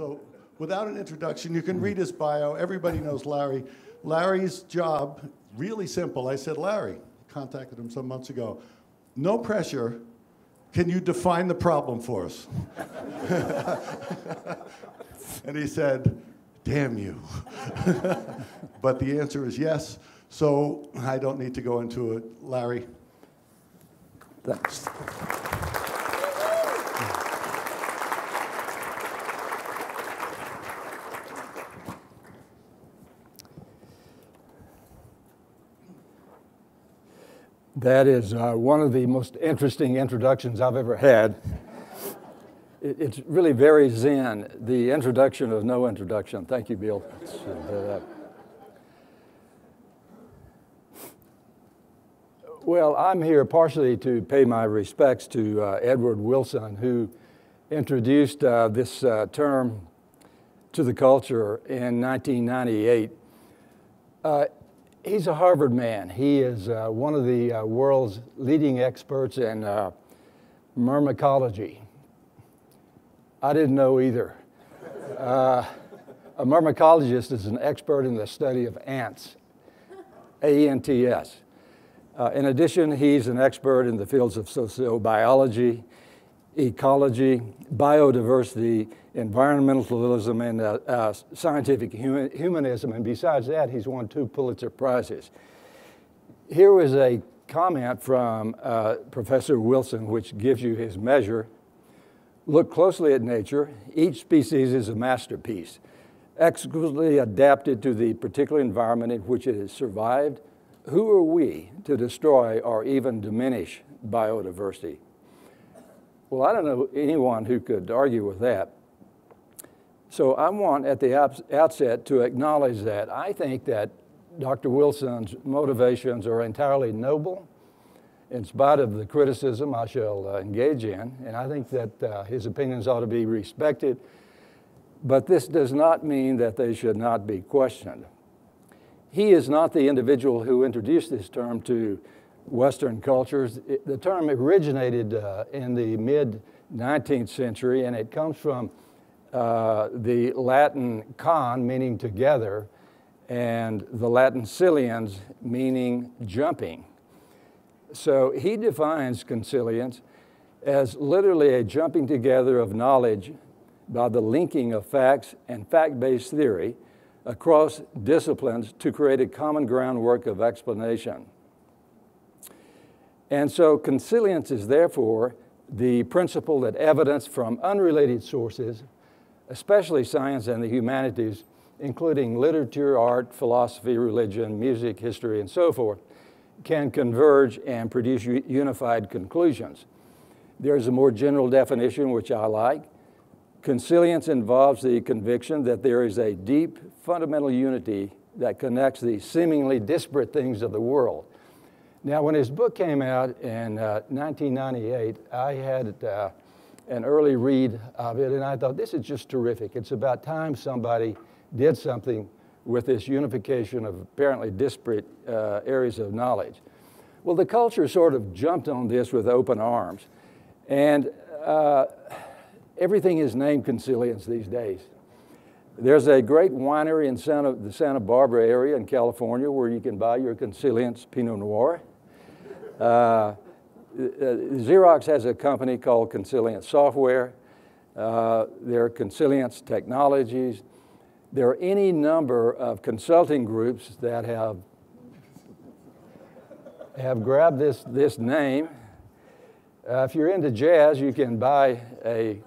So without an introduction, you can read his bio. Everybody knows Larry. Larry's job, really simple. I said, Larry, contacted him some months ago. No pressure. Can you define the problem for us? And he said, damn you. But the answer is yes. So I don't need to go into it. Larry. Thanks. That is one of the most interesting introductions I've ever had. It's really very zen, the introduction of no introduction. Thank you, Bill. Well, I'm here partially to pay my respects to Edward Wilson, who introduced this term to the culture in 1998. He's a Harvard man. He is one of the world's leading experts in myrmecology. I didn't know either. A myrmecologist is an expert in the study of ants, A-N-T-S. In addition, he's an expert in the fields of sociobiology, ecology, biodiversity, environmentalism, and scientific humanism. And besides that, he's won 2 Pulitzer Prizes. Here was a comment from Professor Wilson, which gives you his measure. Look closely at nature. Each species is a masterpiece, exquisitely adapted to the particular environment in which it has survived. Who are we to destroy or even diminish biodiversity? Well, I don't know anyone who could argue with that. So I want at the outset to acknowledge that I think that Dr. Wilson's motivations are entirely noble in spite of the criticism I shall engage in, and I think that his opinions ought to be respected, but this does not mean that they should not be questioned. He is not the individual who introduced this term to Western cultures. The term originated in the mid-19th century, and it comes from the Latin con, meaning together, and the Latin siliens, meaning jumping. So he defines consilience as literally a jumping together of knowledge by the linking of facts and fact-based theory across disciplines to create a common groundwork of explanation. And so consilience is therefore the principle that evidence from unrelated sources, especially science and the humanities, including literature, art, philosophy, religion, music, history, and so forth, can converge and produce unified conclusions. There's a more general definition, which I like. Consilience involves the conviction that there is a deep, fundamental unity that connects the seemingly disparate things of the world. Now, when his book came out in 1998, I had an early read of it, and I thought, this is just terrific. It's about time somebody did something with this unification of apparently disparate areas of knowledge. Well, the culture sort of jumped on this with open arms, and everything is named consilience these days. There's a great winery in the Santa Barbara area in California where you can buy your consilience Pinot Noir. Xerox has a company called Consilience Software. There are Consilience Technologies. There are any number of consulting groups that have grabbed this name. If you're into jazz, you can buy a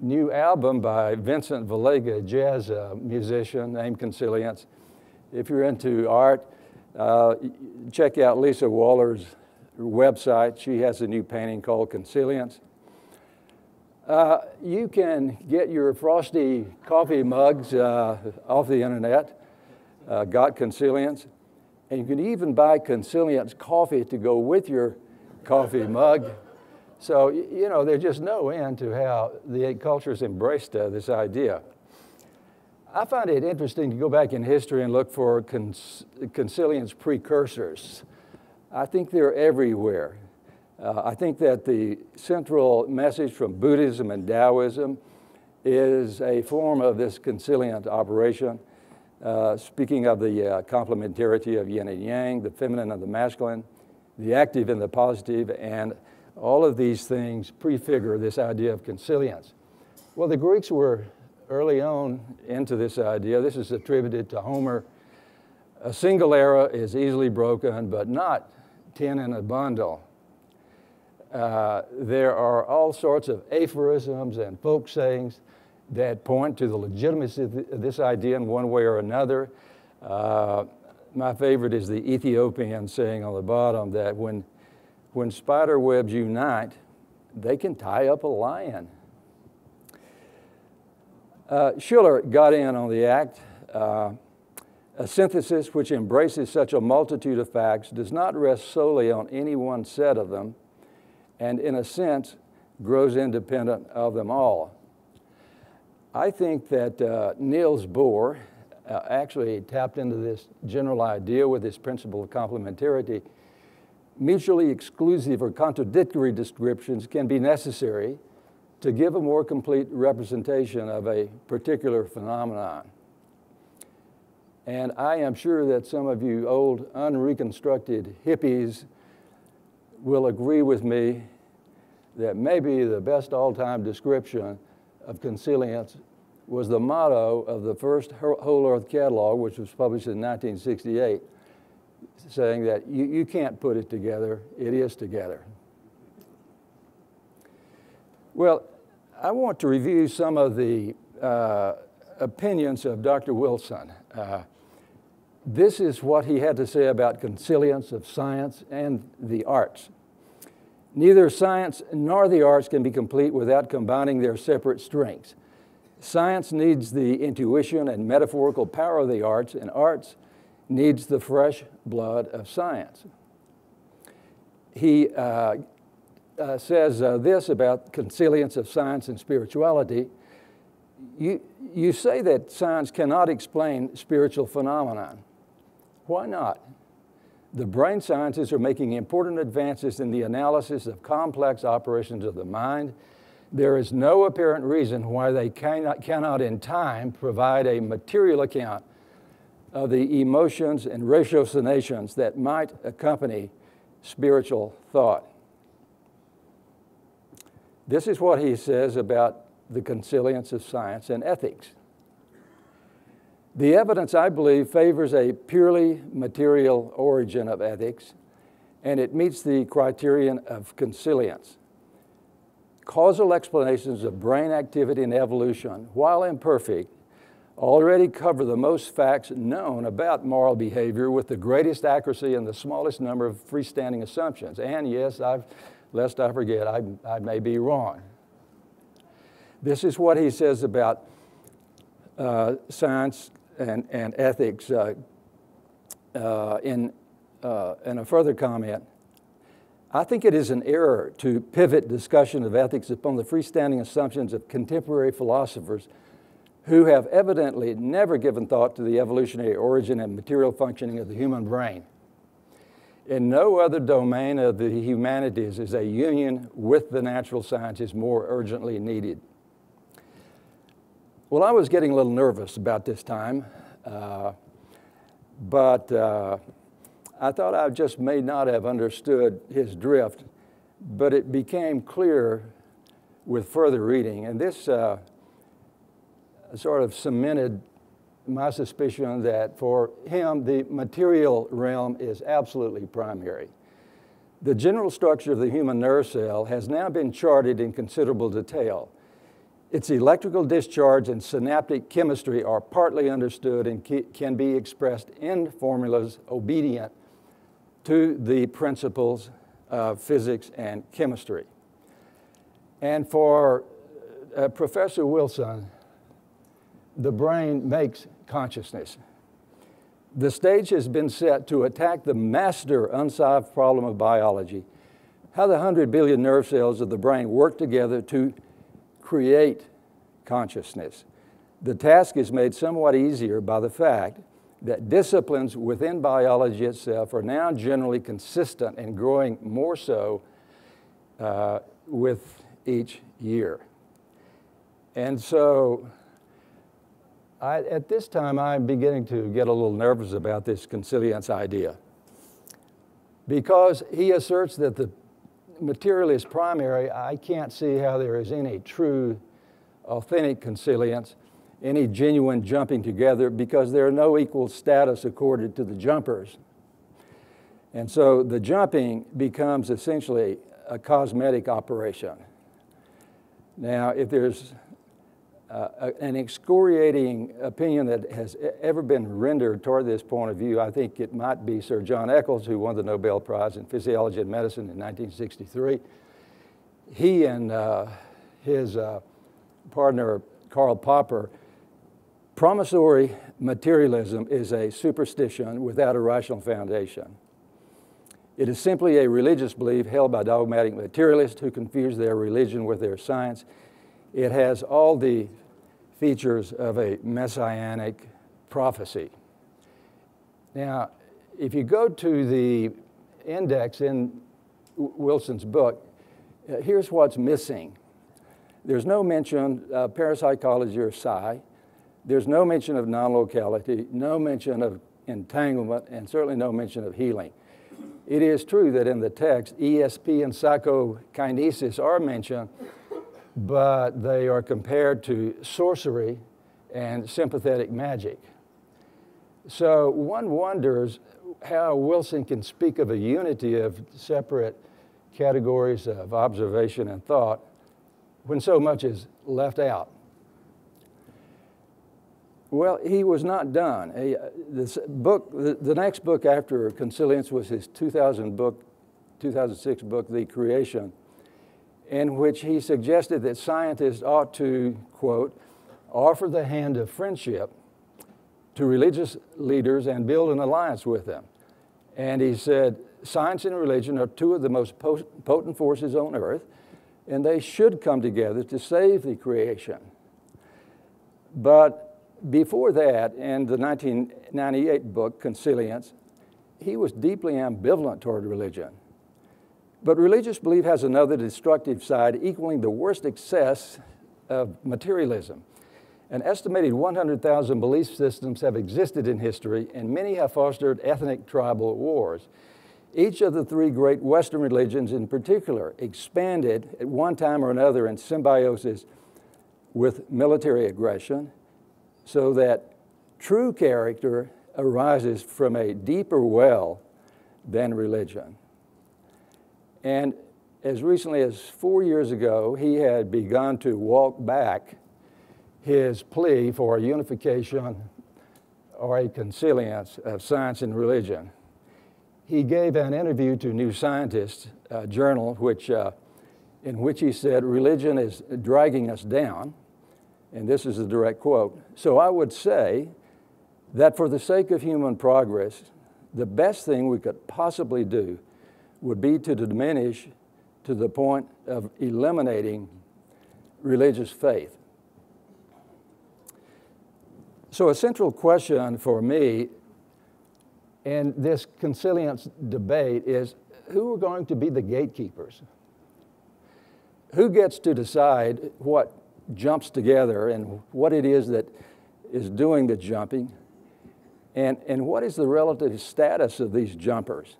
new album by Vincent Vallega, a jazz musician named Consilience. If you're into art, check out Lisa Waller's website. She has a new painting called Consilience. You can get your frosty coffee mugs off the internet, got Consilience. And you can even buy Consilience coffee to go with your coffee mug. So, you know, there's just no end to how the cultures embraced this idea. I find it interesting to go back in history and look for consilience precursors. I think they're everywhere. I think that the central message from Buddhism and Taoism is a form of this consilience operation, speaking of the complementarity of yin and yang, the feminine and the masculine, the active and the positive, and all of these things prefigure this idea of consilience. Well, the Greeks were early on into this idea. This is attributed to Homer. A single error is easily broken, but not 10 in a bundle. There are all sorts of aphorisms and folk sayings that point to the legitimacy of this idea in one way or another. My favorite is the Ethiopian saying on the bottom that when spider webs unite, they can tie up a lion. Schiller got in on the act. A synthesis which embraces such a multitude of facts does not rest solely on any one set of them, and in a sense, grows independent of them all. I think that Niels Bohr actually tapped into this general idea with this principle of complementarity. Mutually exclusive or contradictory descriptions can be necessary to give a more complete representation of a particular phenomenon. And I am sure that some of you old, unreconstructed hippies will agree with me that maybe the best all-time description of consilience was the motto of the first Whole Earth Catalog, which was published in 1968, saying that you can't put it together, it is together. Well, I want to review some of the opinions of Dr. Wilson. This is what he had to say about consilience of science and the arts. Neither science nor the arts can be complete without combining their separate strengths. Science needs the intuition and metaphorical power of the arts, and arts needs the fresh blood of science. He says this about consilience of science and spirituality. You say that science cannot explain spiritual phenomena. Why not? The brain sciences are making important advances in the analysis of complex operations of the mind. There is no apparent reason why they cannot in time provide a material account of the emotions and ratiocinations that might accompany spiritual thought. This is what he says about the consilience of science and ethics. The evidence, I believe, favors a purely material origin of ethics, and it meets the criterion of consilience. Causal explanations of brain activity and evolution, while imperfect, already cover the most facts known about moral behavior with the greatest accuracy and the smallest number of freestanding assumptions. And yes, lest I forget, I may be wrong. This is what he says about science and ethics in a further comment. I think it is an error to pivot discussion of ethics upon the freestanding assumptions of contemporary philosophers who have evidently never given thought to the evolutionary origin and material functioning of the human brain. In no other domain of the humanities is a union with the natural sciences more urgently needed. Well, I was getting a little nervous about this time, but I thought I just may not have understood his drift, but it became clear with further reading. And this sort of cemented my suspicion that for him, the material realm is absolutely primary. The general structure of the human nerve cell has now been charted in considerable detail. Its electrical discharge and synaptic chemistry are partly understood and can be expressed in formulas obedient to the principles of physics and chemistry. And for Professor Wilson, the brain makes consciousness. The stage has been set to attack the master unsolved problem of biology, how the 100 billion nerve cells of the brain work together to create consciousness. The task is made somewhat easier by the fact that disciplines within biology itself are now generally consistent and growing more so with each year. And so at this time, I'm beginning to get a little nervous about this consilience idea, because he asserts that the material is primary. I can't see how there is any true, authentic consilience, any genuine jumping together, because there are no equal status accorded to the jumpers. And so the jumping becomes essentially a cosmetic operation. Now, if there's an excoriating opinion that has ever been rendered toward this point of view, I think it might be Sir John Eccles, who won the Nobel Prize in Physiology and Medicine in 1963. He and his partner, Karl Popper, promissory materialism is a superstition without a rational foundation. It is simply a religious belief held by dogmatic materialists who confuse their religion with their science. It has all the features of a messianic prophecy. Now, if you go to the index in Wilson's book, here's what's missing. There's no mention of parapsychology or psi. There's no mention of non-locality, no mention of entanglement, and certainly no mention of healing. It is true that in the text, ESP and psychokinesis are mentioned, but they are compared to sorcery and sympathetic magic. So one wonders how Wilson can speak of a unity of separate categories of observation and thought when so much is left out. Well, he was not done. The next book after Consilience was his 2006 book, The Creation, in which he suggested that scientists ought to, quote, offer the hand of friendship to religious leaders and build an alliance with them. And he said, science and religion are two of the most potent forces on earth, and they should come together to save the creation. But before that, in the 1998 book, Consilience, he was deeply ambivalent toward religion. But religious belief has another destructive side, equaling the worst excess of materialism. An estimated 100,000 belief systems have existed in history, and many have fostered ethnic tribal wars. Each of the three great Western religions in particular expanded at one time or another in symbiosis with military aggression, so that true character arises from a deeper well than religion. And as recently as 4 years ago, he had begun to walk back his plea for a unification or a consilience of science and religion. He gave an interview to New Scientist journal, in which he said, "Religion is dragging us down." And this is a direct quote. "So I would say that for the sake of human progress, the best thing we could possibly do would be to diminish to the point of eliminating religious faith." So a central question for me in this consilience debate is, who are going to be the gatekeepers? Who gets to decide what jumps together and what it is that is doing the jumping, and what is the relative status of these jumpers?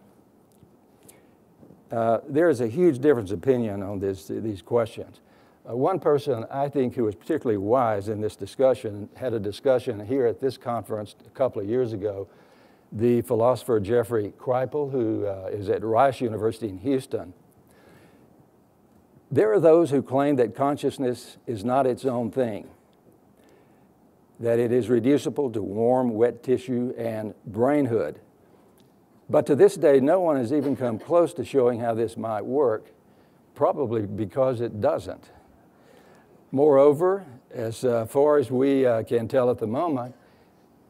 There is a huge difference of opinion on these questions. One person I think who was particularly wise in this discussion had a discussion here at this conference a couple of years ago, the philosopher Jeffrey Kripal, who is at Rice University in Houston. There are those who claim that consciousness is not its own thing, that it is reducible to warm, wet tissue and brainhood. But to this day, no one has even come close to showing how this might work, probably because it doesn't. Moreover, as far as we can tell at the moment,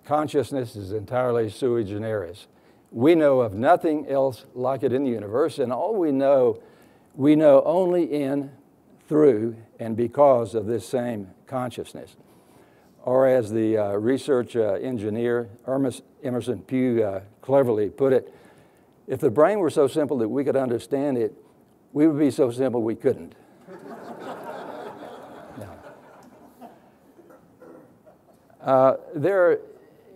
consciousness is entirely sui generis. We know of nothing else like it in the universe, and all we know only in, through, and because of this same consciousness. Or as the research engineer Emerson Pugh cleverly put it, if the brain were so simple that we could understand it, we would be so simple we couldn't. No. There are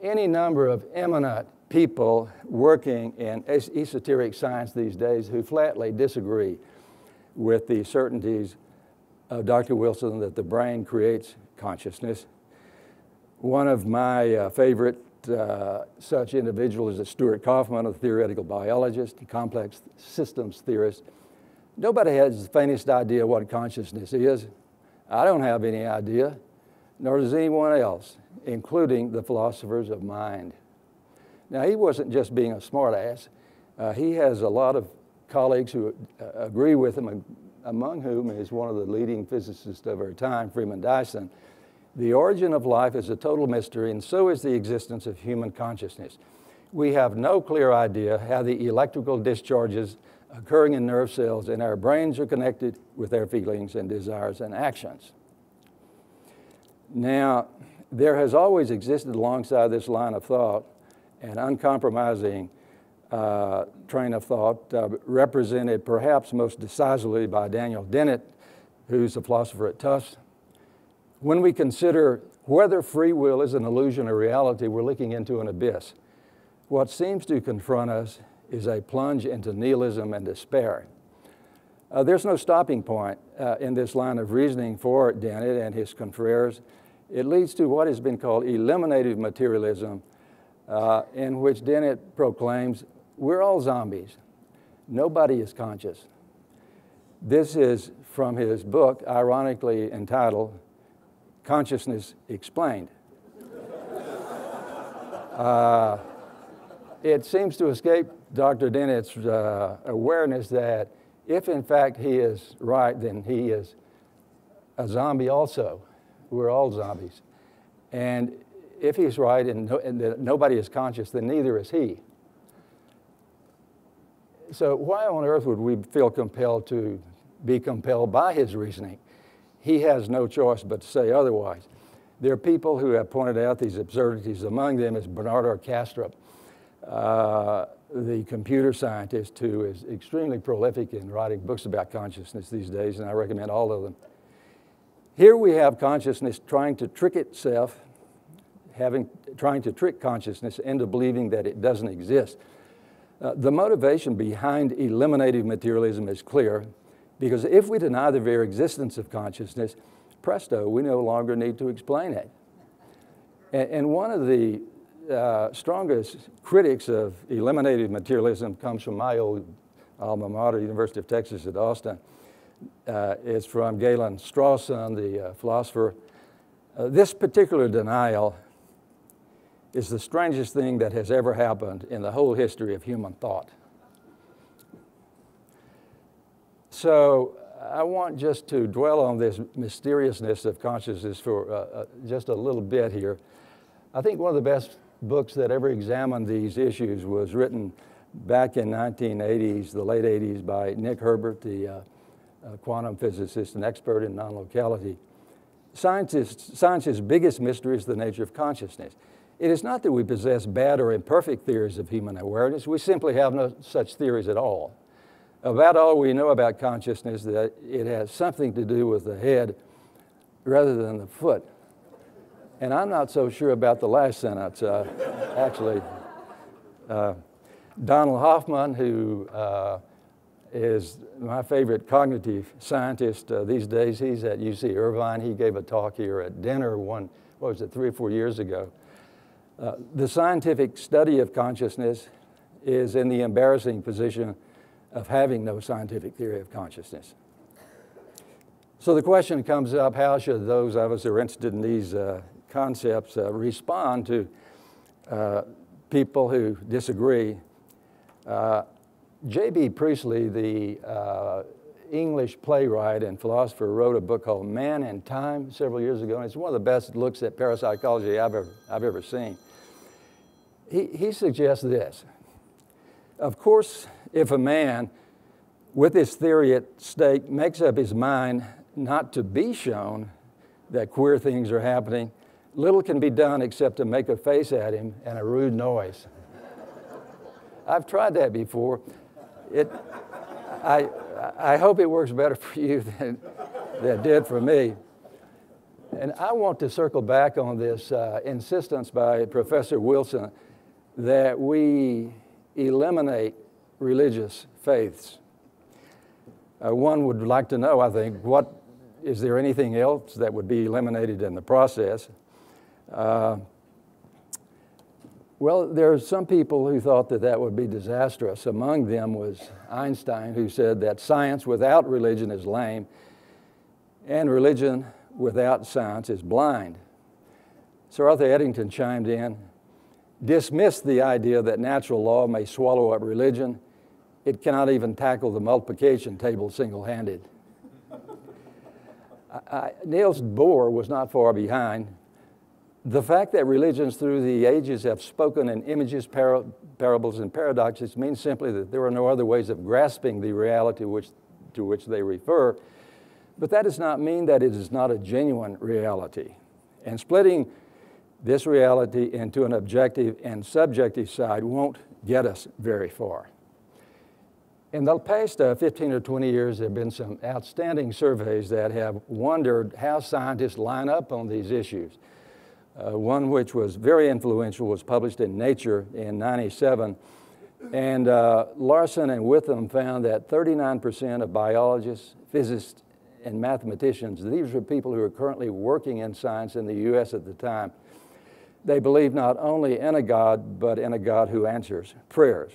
any number of eminent people working in esoteric science these days who flatly disagree with the certainties of Dr. Wilson that the brain creates consciousness. One of my favorite such individuals is Stuart Kauffman, a theoretical biologist, a complex systems theorist. Nobody has the faintest idea what consciousness is. I don't have any idea, nor does anyone else, including the philosophers of mind. Now, he wasn't just being a smartass. He has a lot of colleagues who agree with him, among whom is one of the leading physicists of our time, Freeman Dyson. The origin of life is a total mystery, and so is the existence of human consciousness. We have no clear idea how the electrical discharges occurring in nerve cells in our brains are connected with our feelings and desires and actions. Now, there has always existed alongside this line of thought an uncompromising train of thought represented perhaps most decisively by Daniel Dennett, who's a philosopher at Tufts. When we consider whether free will is an illusion or reality, we're looking into an abyss. What seems to confront us is a plunge into nihilism and despair. There's no stopping point in this line of reasoning for Dennett and his confreres. It leads to what has been called eliminative materialism, in which Dennett proclaims, we're all zombies. Nobody is conscious. This is from his book, ironically entitled, Consciousness Explained. It seems to escape Dr. Dennett's awareness that if in fact he is right, then he is a zombie also. We're all zombies. And if he's right and that nobody is conscious, then neither is he. So why on earth would we feel compelled to be compelled by his reasoning? He has no choice but to say otherwise. There are people who have pointed out these absurdities. Among them is Bernardo Kastrup, the computer scientist who is extremely prolific in writing books about consciousness these days, and I recommend all of them. Here we have consciousness trying to trick itself, trying to trick consciousness into believing that it doesn't exist. The motivation behind eliminative materialism is clear, because if we deny the very existence of consciousness, presto, we no longer need to explain it. And one of the strongest critics of eliminative materialism comes from my old alma mater, University of Texas at Austin. It's from Galen Strawson, the philosopher. This particular denial is the strangest thing that has ever happened in the whole history of human thought. So I want just to dwell on this mysteriousness of consciousness for just a little bit here. I think one of the best books that ever examined these issues was written back in the 1980s, the late 80s, by Nick Herbert, the quantum physicist and expert in non-locality. Science's biggest mystery is the nature of consciousness. It is not that we possess bad or imperfect theories of human awareness. We simply have no such theories at all. About all we know about consciousness is that it has something to do with the head rather than the foot. And I'm not so sure about the last sentence, actually. Donald Hoffman, who is my favorite cognitive scientist these days, he's at UC Irvine. He gave a talk here at dinner three or four years ago. The scientific study of consciousness is in the embarrassing position of having no scientific theory of consciousness. So the question comes up, how should those of us who are interested in these concepts respond to people who disagree? J.B. Priestley, the English playwright and philosopher, wrote a book called Man and Time several years ago, and it's one of the best looks at parapsychology I've ever seen. He suggests this. Of course, if a man with his theory at stake makes up his mind not to be shown that queer things are happening, little can be done except to make a face at him and a rude noise. I've tried that before. I hope it works better for you than it did for me. And I want to circle back on this insistence by Professor Wilson that we eliminate religious faiths. One would like to know, I think, is there anything else that would be eliminated in the process? Well, there are some people who thought that that would be disastrous. Among them was Einstein, who said that science without religion is lame, and religion without science is blind. Sir Arthur Eddington chimed in, dismissed the idea that natural law may swallow up religion. It cannot even tackle the multiplication table single-handed. Niels Bohr was not far behind. The fact that religions through the ages have spoken in images, parables, and paradoxes means simply that there are no other ways of grasping the reality to which they refer. But that does not mean that it is not a genuine reality. And splitting this reality into an objective and subjective side won't get us very far. In the past 15 or 20 years, there have been some outstanding surveys that have wondered how scientists line up on these issues. One which was very influential was published in Nature in '97, and Larson and Witham found that 39% of biologists, physicists, and mathematicians, these were people who are currently working in science in the U.S. at the time, they believe not only in a God, but in a God who answers prayers.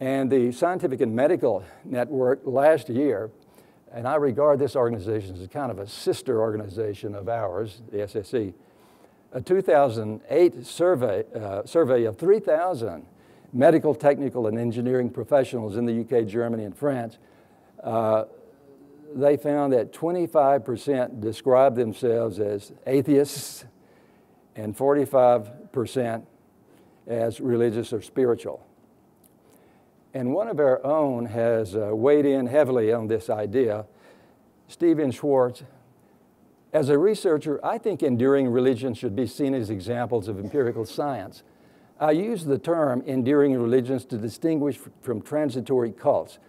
And the Scientific and Medical Network last year, and I regard this organization as kind of a sister organization of ours, the SSE, a 2008 survey of 3,000 medical, technical, and engineering professionals in the UK, Germany, and France, they found that 25% described themselves as atheists and 45% as religious or spiritual. And one of our own has weighed in heavily on this idea, Stephen Schwartz. As a researcher, I think enduring religions should be seen as examples of empirical science. I use the term enduring religions to distinguish from transitory cults.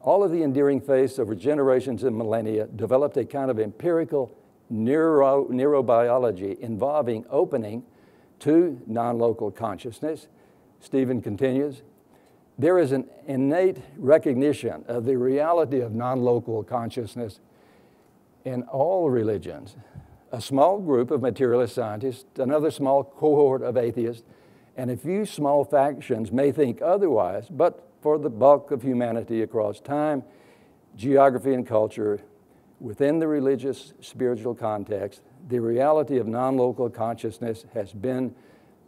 All of the enduring faiths over generations and millennia developed a kind of empirical neurobiology involving opening to non-local consciousness. Stephen continues, there is an innate recognition of the reality of non-local consciousness in all religions. A small group of materialist scientists, another small cohort of atheists, and a few small factions may think otherwise, but for the bulk of humanity across time, geography, and culture, within the religious, spiritual context, the reality of non-local consciousness has been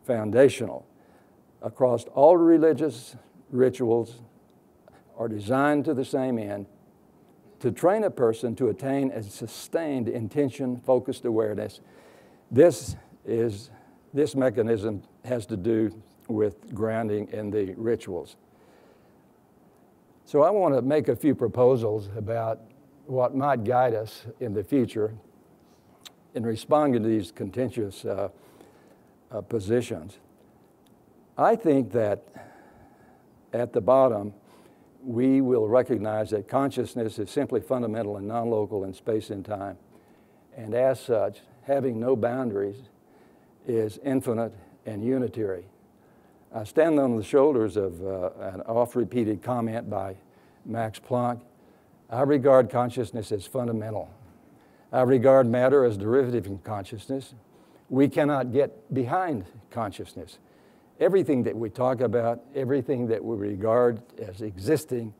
foundational. Across all religious rituals are designed to the same end, to train a person to attain a sustained intention-focused awareness. This mechanism has to do with grounding in the rituals. So I want to make a few proposals about what might guide us in the future in responding to these contentious positions. I think that at the bottom, we will recognize that consciousness is simply fundamental and non-local in space and time. And as such, having no boundaries is infinite and unitary. I stand on the shoulders of an oft-repeated comment by Max Planck. I regard consciousness as fundamental. I regard matter as derivative from consciousness. We cannot get behind consciousness. Everything that we talk about, everything that we regard as existing,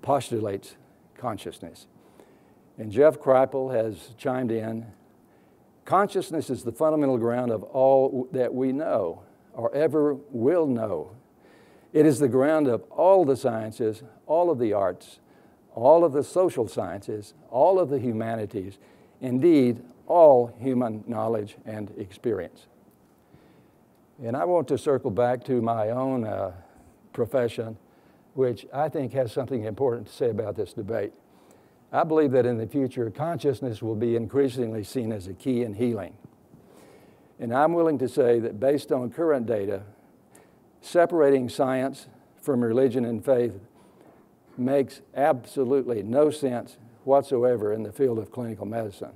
postulates consciousness. And Jeff Kripal has chimed in, consciousness is the fundamental ground of all that we know or ever will know. It is the ground of all the sciences, all of the arts, all of the social sciences, all of the humanities, indeed, all human knowledge and experience. And I want to circle back to my own profession, which I think has something important to say about this debate. I believe that in the future, consciousness will be increasingly seen as a key in healing. And I'm willing to say that based on current data, separating science from religion and faith makes absolutely no sense whatsoever in the field of clinical medicine.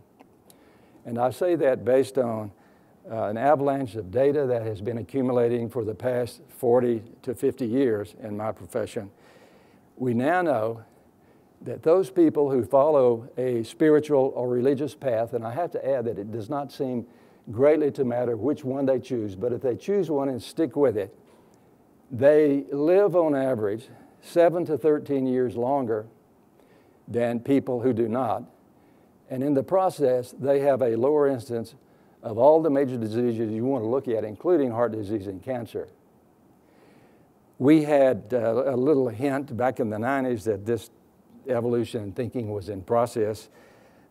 And I say that based on an avalanche of data that has been accumulating for the past 40 to 50 years in my profession. We now know that those people who follow a spiritual or religious path, and I have to add that it does not seem greatly to matter which one they choose, but if they choose one and stick with it, they live on average 7 to 13 years longer than people who do not. And in the process, they have a lower incidence of all the major diseases you want to look at, including heart disease and cancer. We had a little hint back in the 90s that this evolution in thinking was in process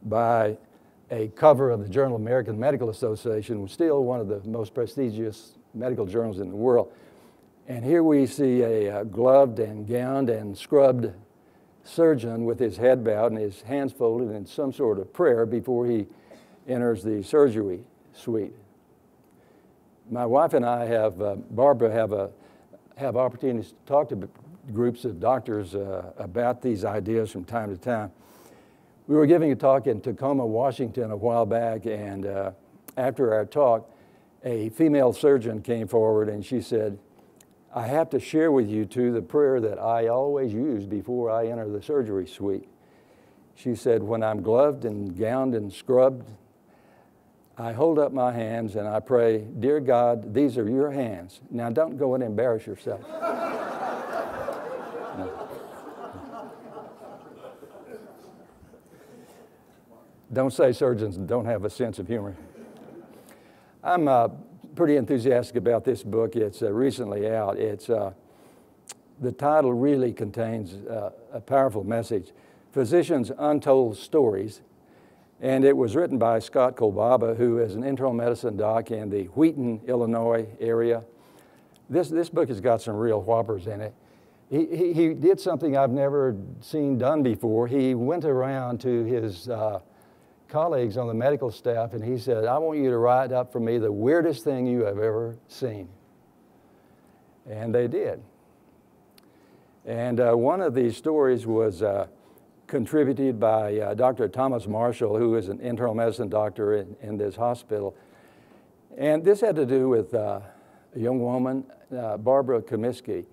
by a cover of the Journal of American Medical Association, which is still one of the most prestigious medical journals in the world. And here we see a gloved and gowned and scrubbed surgeon with his head bowed and his hands folded in some sort of prayer before he enters the surgery suite. My wife and I have, Barbara, have opportunities to talk to groups of doctors about these ideas from time to time. We were giving a talk in Tacoma, Washington a while back, and after our talk, a female surgeon came forward and she said, "I have to share with you two the prayer that I always use before I enter the surgery suite." She said, "When I'm gloved and gowned and scrubbed, I hold up my hands and I pray, 'Dear God, these are your hands. Now don't go and embarrass yourself.'" No. Don't say surgeons don't have a sense of humor. I'm pretty enthusiastic about this book. It's recently out. It's, the title really contains a powerful message, Physicians' Untold Stories. And it was written by Scott Kolbaba, who is an internal medicine doc in the Wheaton, Illinois area. This book has got some real whoppers in it. He did something I've never seen done before. He went around to his colleagues on the medical staff and he said, "I want you to write up for me the weirdest thing you have ever seen." And they did. And one of these stories was contributed by Dr. Thomas Marshall, who is an internal medicine doctor in this hospital. And this had to do with a young woman, Barbara Comiskey.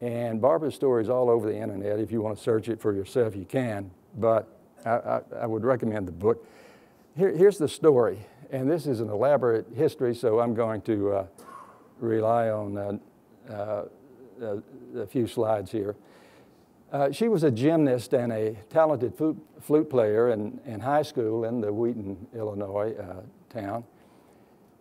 And Barbara's story is all over the internet. If you want to search it for yourself, you can. But I would recommend the book. Here's the story. And this is an elaborate history, so I'm going to rely on a few slides here. She was a gymnast and a talented flute player in high school in the Wheaton, Illinois town.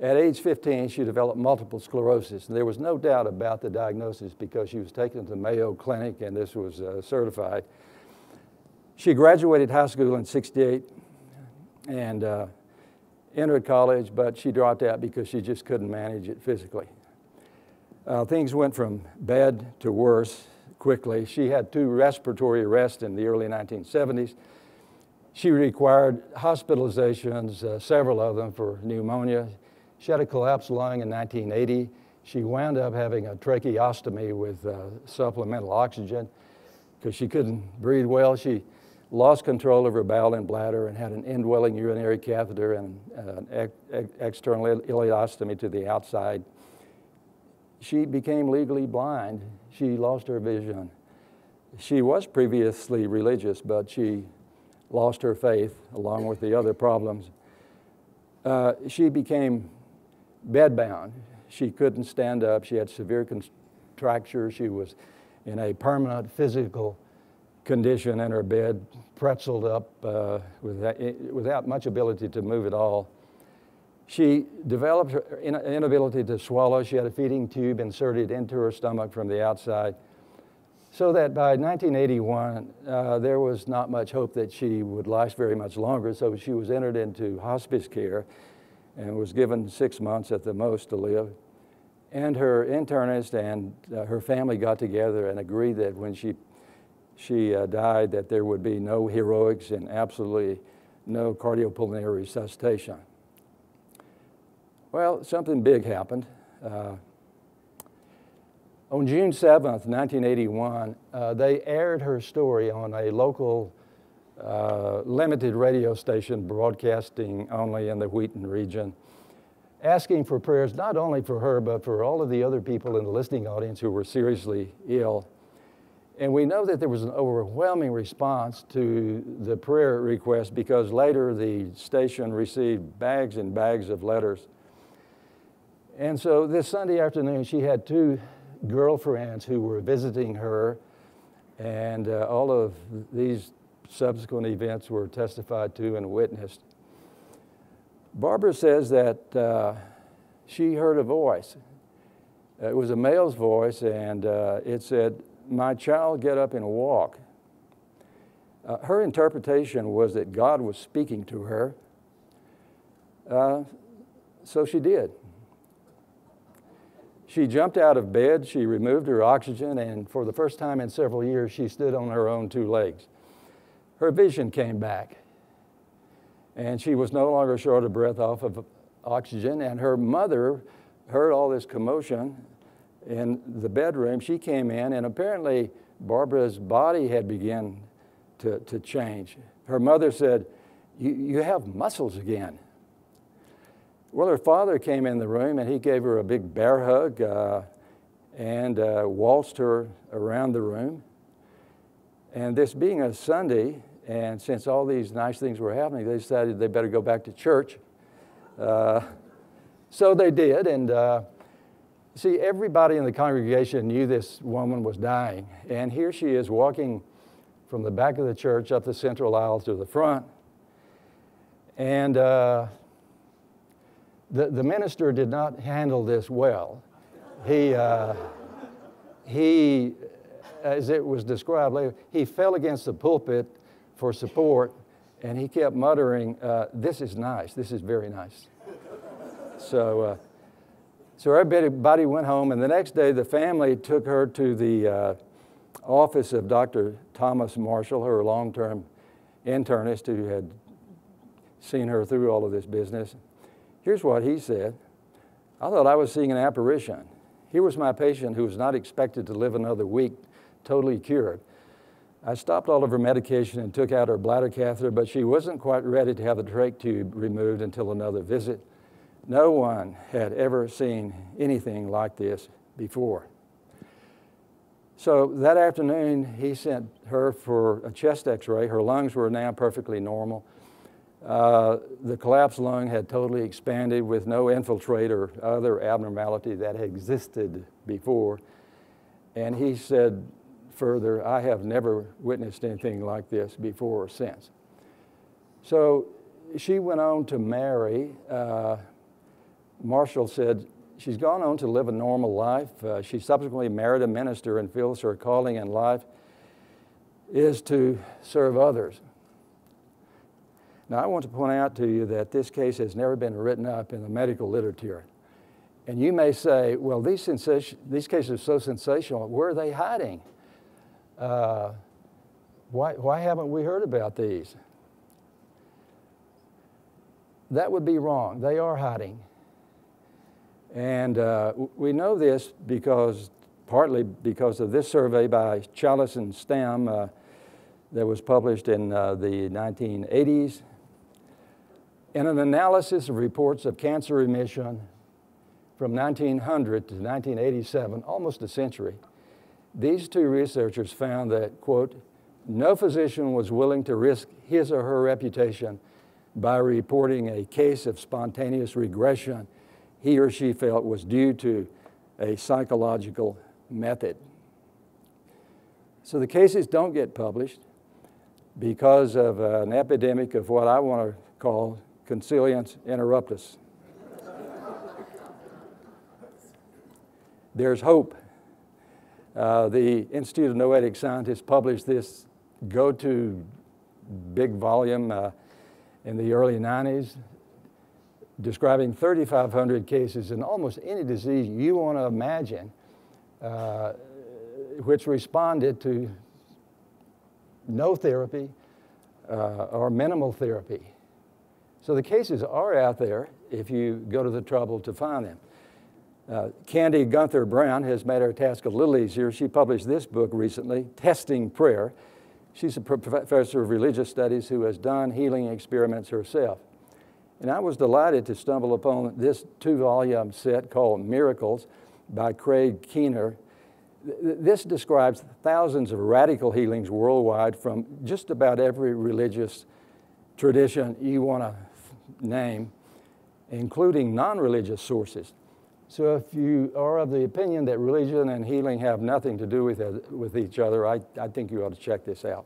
At age 15, she developed multiple sclerosis. And there was no doubt about the diagnosis because she was taken to the Mayo Clinic and this was certified. She graduated high school in '68 and entered college, but she dropped out because she just couldn't manage it physically. Things went from bad to worse quickly. She had 2 respiratory arrests in the early 1970s. She required hospitalizations, several of them for pneumonia. She had a collapsed lung in 1980. She wound up having a tracheostomy with supplemental oxygen because she couldn't breathe well. She lost control of her bowel and bladder and had an indwelling urinary catheter and an external ileostomy to the outside. She became legally blind. She lost her vision. She was previously religious, but she lost her faith along with the other problems. She became bedbound. She couldn't stand up. She had severe contractures. She was in a permanent physical condition in her bed, pretzeled up without much ability to move at all. She developed her inability to swallow. She had a feeding tube inserted into her stomach from the outside, so that by 1981, there was not much hope that she would last very much longer, so she was entered into hospice care and was given 6 months at the most to live. And her internist and her family got together and agreed that when she died, that there would be no heroics and absolutely no cardiopulmonary resuscitation. Well, something big happened. On June 7th, 1981, they aired her story on a local limited radio station broadcasting only in the Wheaton region, asking for prayers not only for her, but for all of the other people in the listening audience who were seriously ill. And we know that there was an overwhelming response to the prayer request because later the station received bags and bags of letters. And so this Sunday afternoon, she had two girlfriends who were visiting her, and all of these subsequent events were testified to and witnessed. Barbara says that she heard a voice. It was a male's voice, and it said, "My child, get up and walk." Her interpretation was that God was speaking to her, so she did. She jumped out of bed, she removed her oxygen, and for the first time in several years, she stood on her own two legs. Her vision came back, and she was no longer short of breath off of oxygen, and her mother heard all this commotion in the bedroom. She came in, and apparently Barbara's body had begun to change. Her mother said, you have muscles again. Well, her father came in the room, and he gave her a big bear hug and waltzed her around the room. And this being a Sunday, and since all these nice things were happening, they decided they better go back to church. So they did, and see, everybody in the congregation knew this woman was dying, and here she is walking from the back of the church up the central aisle to the front. And the minister did not handle this well. He, as it was described later, he fell against the pulpit for support, and he kept muttering, "This is nice, this is very nice." So. So everybody went home, and the next day the family took her to the office of Dr. Thomas Marshall, her long-term internist who had seen her through all of this business. Here's what he said. "I thought I was seeing an apparition. Here was my patient who was not expected to live another week, totally cured. I stopped all of her medication and took out her bladder catheter, but she wasn't quite ready to have the trach tube removed until another visit. No one had ever seen anything like this before." So that afternoon, he sent her for a chest x-ray. Her lungs were now perfectly normal. The collapsed lung had totally expanded with no infiltrate or other abnormality that had existed before. And he said further, "I have never witnessed anything like this before or since." So she went on to marry. Marshall said, "She's gone on to live a normal life. She subsequently married a minister and feels her calling in life is to serve others." Now, I want to point out to you that this case has never been written up in the medical literature. And you may say, well, these cases are so sensational. Where are they hiding? Why haven't we heard about these? That would be wrong. They are hiding. And we know this because, partly because of this survey by Chalice and Stamm that was published in the 1980s. In an analysis of reports of cancer remission from 1900 to 1987, almost a century, these two researchers found that, quote, "no physician was willing to risk his or her reputation by reporting a case of spontaneous regression he or she felt was due to a psychological method." So the cases don't get published because of an epidemic of what I want to call consilience interruptus. There's hope. The Institute of Noetic Scientists published this go-to big volume in the early 90s, describing 3,500 cases in almost any disease you want to imagine, which responded to no therapy or minimal therapy. So the cases are out there if you go to the trouble to find them. Candy Gunther Brown has made our task a little easier. She published this book recently, Testing Prayer, She's a professor of religious studies who has done healing experiments herself. And I was delighted to stumble upon this two-volume set called Miracles by Craig Keener. This describes thousands of radical healings worldwide from just about every religious tradition you want to name, including non-religious sources. So if you are of the opinion that religion and healing have nothing to do with each other, I think you ought to check this out.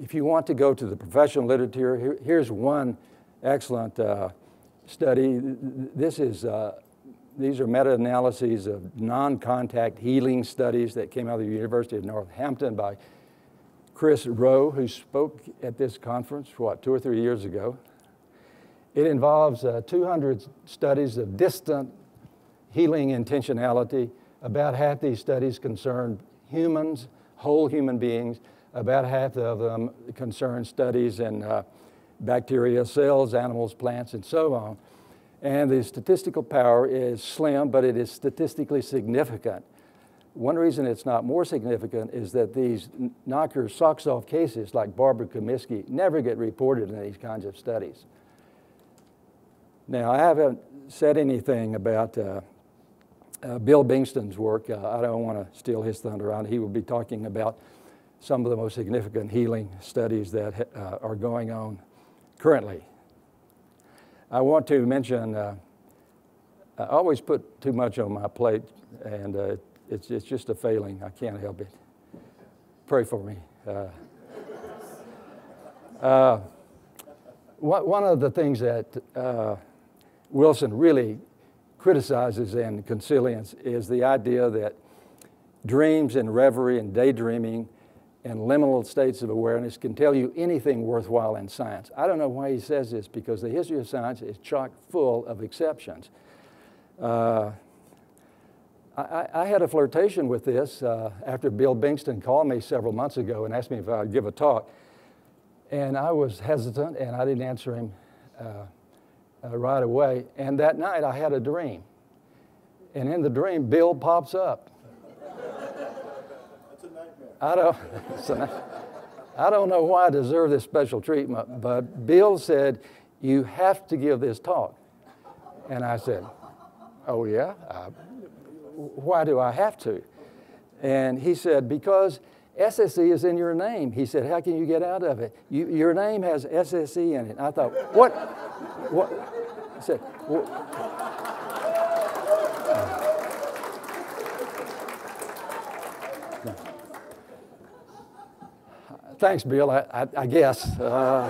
If you want to go to the professional literature, here's one excellent study. These are meta-analyses of non-contact healing studies that came out of the University of Northampton by Chris Rowe, who spoke at this conference, what, 2 or 3 years ago. It involves 200 studies of distant healing intentionality. About half these studies concerned humans, whole human beings. About half of them concerned studies in bacteria, cells, animals, plants, and so on. And the statistical power is slim, but it is statistically significant. One reason it's not more significant is that these knocker socks off cases like Barbara Comiskey never get reported in these kinds of studies. Now, I haven't said anything about Bill Bingston's work. I don't want to steal his thunder on. He will be talking about some of the most significant healing studies that are going on currently. I want to mention, I always put too much on my plate, and it's just a failing. I can't help it. Pray for me. One of the things that Wilson really criticizes in consilience is the idea that dreams and reverie and daydreaming and liminal states of awareness can tell you anything worthwhile in science. I don't know why he says this, because the history of science is chock full of exceptions. I had a flirtation with this after Bill Bingston called me several months ago and asked me if I would give a talk. And I was hesitant, and I didn't answer him right away. And that night, I had a dream. And in the dream, Bill pops up. That's a nightmare. I don't know why I deserve this special treatment, but Bill said, "You have to give this talk." And I said, "Oh, yeah? Why do I have to?" And he said, "Because SSE is in your name." He said, "How can you get out of it? Your name has SSE in it." I thought, what? What? I said, what? No. Thanks, Bill, I guess. So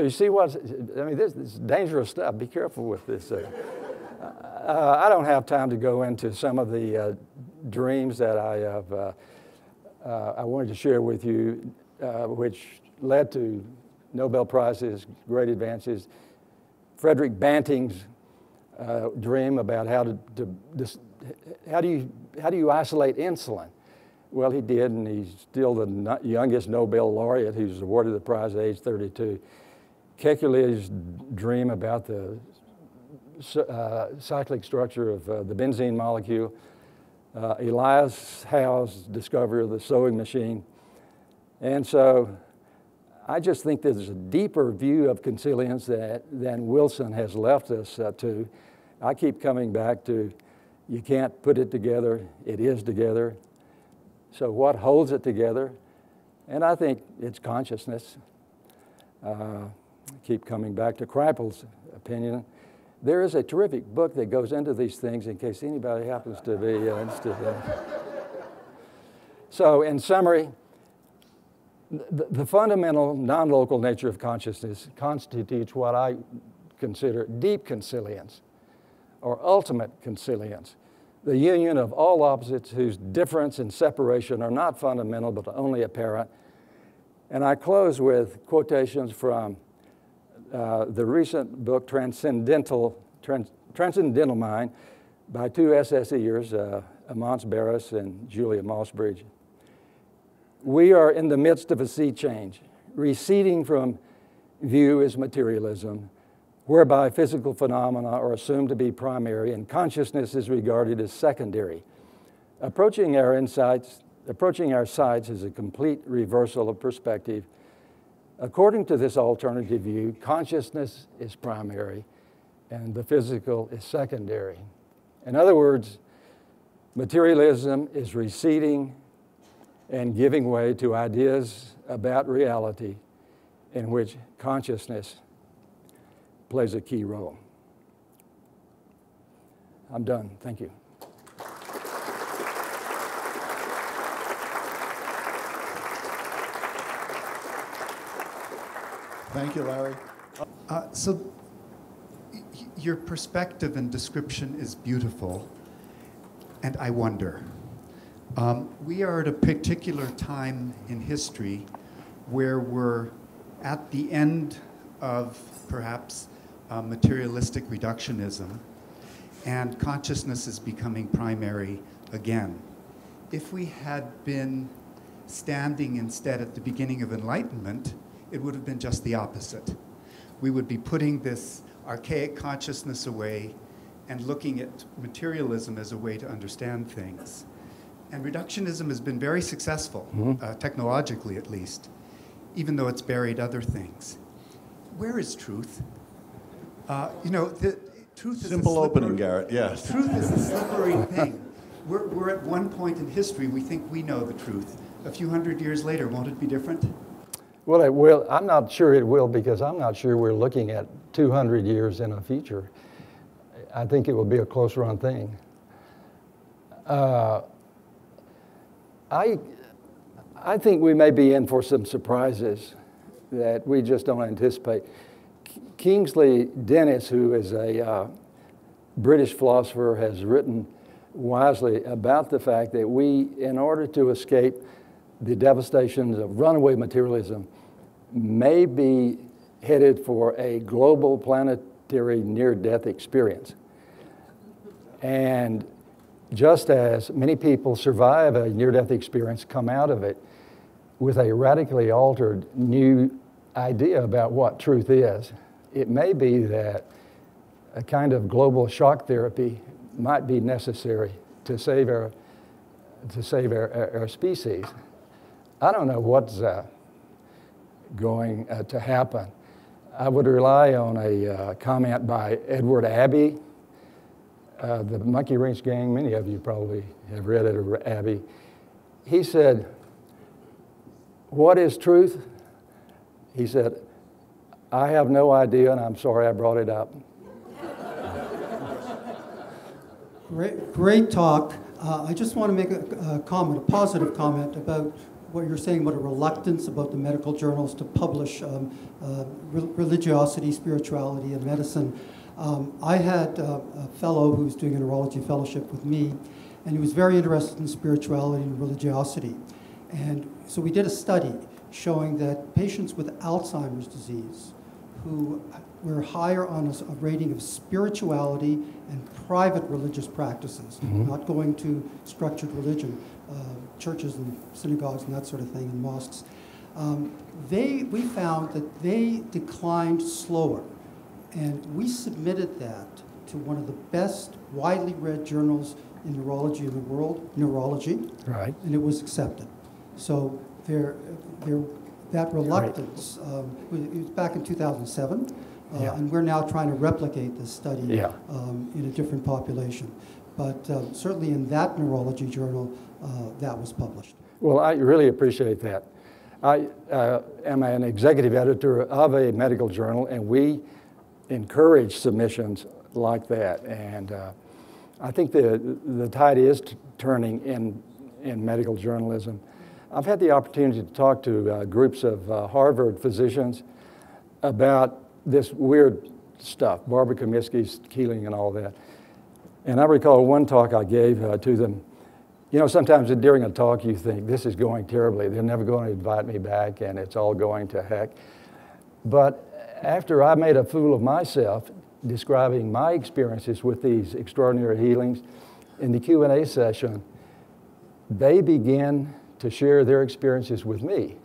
you see what, I mean, this is dangerous stuff. Be careful with this. I don't have time to go into some of the dreams that I have I wanted to share with you, which led to Nobel Prizes, great advances. Frederick Banting's dream about how do you isolate insulin? Well, he did, and he's still the youngest Nobel laureate who's awarded the prize at age 32. Kekulé's dream about the cyclic structure of the benzene molecule. Elias Howe's discovery of the sewing machine. And so I just think there's a deeper view of consilience than Wilson has left us to. I keep coming back to, you can't put it together, it is together. So what holds it together? And I think it's consciousness. I keep coming back to Kripal's opinion. There is a terrific book that goes into these things in case anybody happens to be interested in that. So in summary, the fundamental non-local nature of consciousness constitutes what I consider deep consilience or ultimate consilience, the union of all opposites whose difference and separation are not fundamental but only apparent. And I close with quotations from the recent book, Transcendental Mind, by two SSEers, Amance Barris and Julia Mossbridge. We are in the midst of a sea change. Receding from view is materialism, whereby physical phenomena are assumed to be primary and consciousness is regarded as secondary. Approaching our insights approaching our sides is a complete reversal of perspective. According to this alternative view, consciousness is primary and the physical is secondary. In other words, materialism is receding and giving way to ideas about reality in which consciousness plays a key role. I'm done. Thank you. Thank you, Larry. So your perspective and description is beautiful, and I wonder. We are at a particular time in history where we're at the end of perhaps materialistic reductionism, and consciousness is becoming primary again. If we had been standing instead at the beginning of Enlightenment, it would have been just the opposite. We would be putting this archaic consciousness away and looking at materialism as a way to understand things. And reductionism has been very successful, technologically at least, even though it's buried other things. Where is truth? You know, truth is simple opening, Garrett, yes. Truth is a slippery thing. We're at one point in history, we think we know the truth. A few hundred years later, won't it be different? Well, it will. I'm not sure it will, because I'm not sure we're looking at 200 years in the future. I think it will be a close-run thing. I think we may be in for some surprises that we just don't anticipate. Kingsley Dennis, who is a British philosopher, has written wisely about the fact that we, in order to escape the devastations of runaway materialism, may be headed for a global planetary near-death experience. And just as many people survive a near-death experience, come out of it with a radically altered new idea about what truth is, it may be that a kind of global shock therapy might be necessary to save our species. I don't know what's going to happen. I would rely on a comment by Edward Abbey, the Monkey Wrench Gang. Many of you probably have read Edward Abbey. He said, "What is truth?" He said, "I have no idea, and I'm sorry I brought it up." Great talk. I just want to make a comment, a positive comment about what you're saying about a reluctance about the medical journals to publish religiosity, spirituality, and medicine. I had a fellow who was doing a neurology fellowship with me, and he was very interested in spirituality and religiosity. And so we did a study showing that patients with Alzheimer's disease who were higher on a rating of spirituality and private religious practices, not going to structured religion, churches and synagogues and that sort of thing, and mosques, we found that they declined slower. And we submitted that to one of the best widely read journals in neurology in the world, Neurology, right, and it was accepted. So that reluctance, it was back in 2007, and we're now trying to replicate this study in a different population. But certainly in that Neurology journal, that was published. Well, I really appreciate that. I am an executive editor of a medical journal, and we encourage submissions like that. And I think the tide is turning in medical journalism. I've had the opportunity to talk to groups of Harvard physicians about this weird stuff, Barbara Comiskey's healing and all that. And I recall one talk I gave to them. You know, sometimes during a talk you think, this is going terribly. They're never going to invite me back, and it's all going to heck. But after I made a fool of myself describing my experiences with these extraordinary healings, in the Q&A session, they began to share their experiences with me.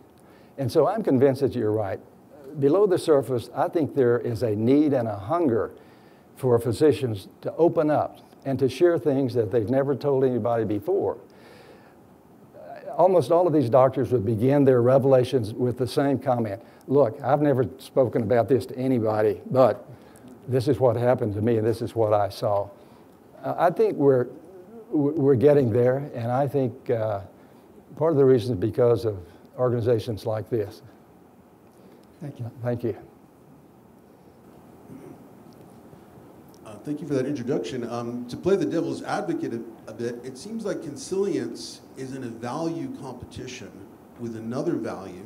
And so I'm convinced that you're right. Below the surface, I think there is a need and a hunger for physicians to open up and to share things that they've never told anybody before. almost all of these doctors would begin their revelations with the same comment. Look, I've never spoken about this to anybody, but this is what happened to me, and this is what I saw. I think we're getting there, and I think part of the reason is because of organizations like this. Thank you. Thank you. Thank you for that introduction. To play the devil's advocate a bit, it seems like consilience is in a value competition with another value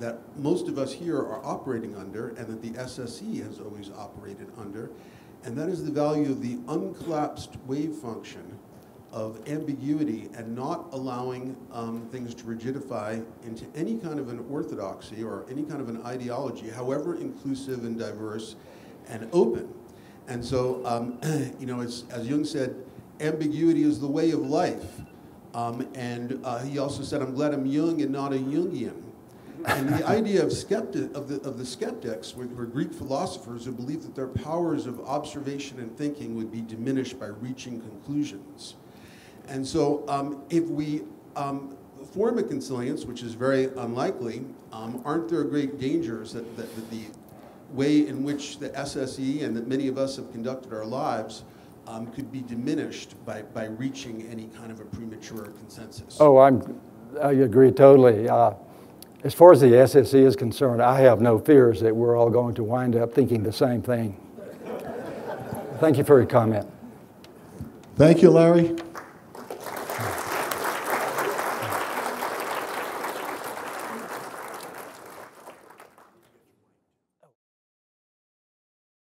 that most of us here are operating under and that the SSE has always operated under, and that is the value of the uncollapsed wave function of ambiguity and not allowing things to rigidify into any kind of an orthodoxy or any kind of an ideology, however inclusive and diverse and open. And so, you know, as Jung said, ambiguity is the way of life. He also said, I'm glad I'm Jung and not a Jungian. And the idea of, the skeptics were Greek philosophers who believed that their powers of observation and thinking would be diminished by reaching conclusions. And so if we form a consilience, which is very unlikely, aren't there great dangers that, the way in which the SSE and that many of us have conducted our lives could be diminished by reaching any kind of a premature consensus? Oh, I agree totally. As far as the SSE is concerned, I have no fears that we're all going to wind up thinking the same thing. Thank you for your comment. Thank you, Larry.